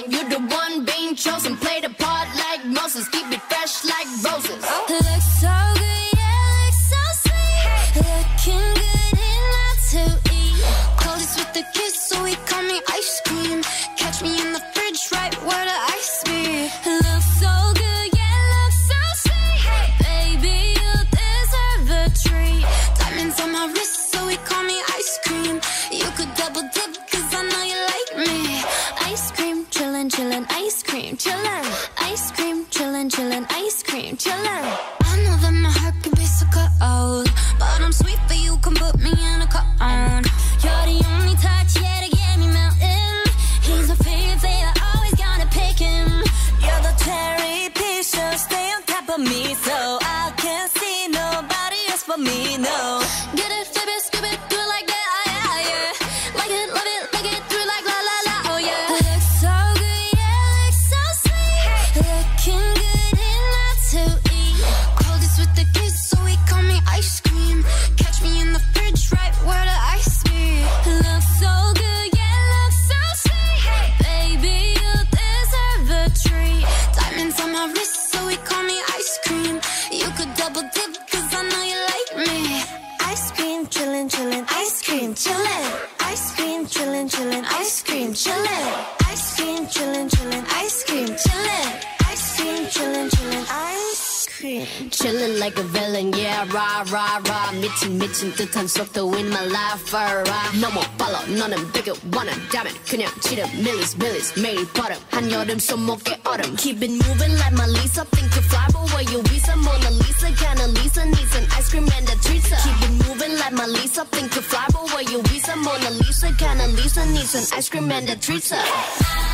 so you're the one being chosen. Play the part like Moses, keep it fresh like roses. Oh. Looks so good, yeah, looks so sweet. Hey. Looking good enough to eat. Close us with a kiss, so he call me ice cream. Catch me in the fridge, right where the ice be. Looks so good, yeah, looks so sweet. Hey. Baby, you deserve a treat. Diamonds on my wrist, so he call me ice cream. You could double dip, cause I know you like me. Ice cream, chillin', chillin', ice cream, chillin'. Ice cream, chillin', chillin', ice cream, chillin'. I know that my heart could be so cold, but I'm sweet, but you can put me in a cone. You're the only touch, yeah, that get me melting. He's my favorite, I always gotta pick him. You're the cherry piece, so stay on top of me, so I can't see nobody else but me, no. Get it, flip it, skip it, do it like that. Chillin' like a villain, yeah, rah, rah, rah. 미친, 미친 듯한 속도인 my life, rah. 너무 빨라, 너는 비교 원한다면 그냥 지름, millies, millies, 매일 버릇 한여름 손목에 얼음. Keep it moving like my Lisa, think you fly, but where you be some Mona Lisa, kinda Lisa, needs an ice cream and a treatza. Keep it moving like my Lisa, think you fly, but where you be some Mona Lisa, kinda Lisa, needs an ice cream and a treatza.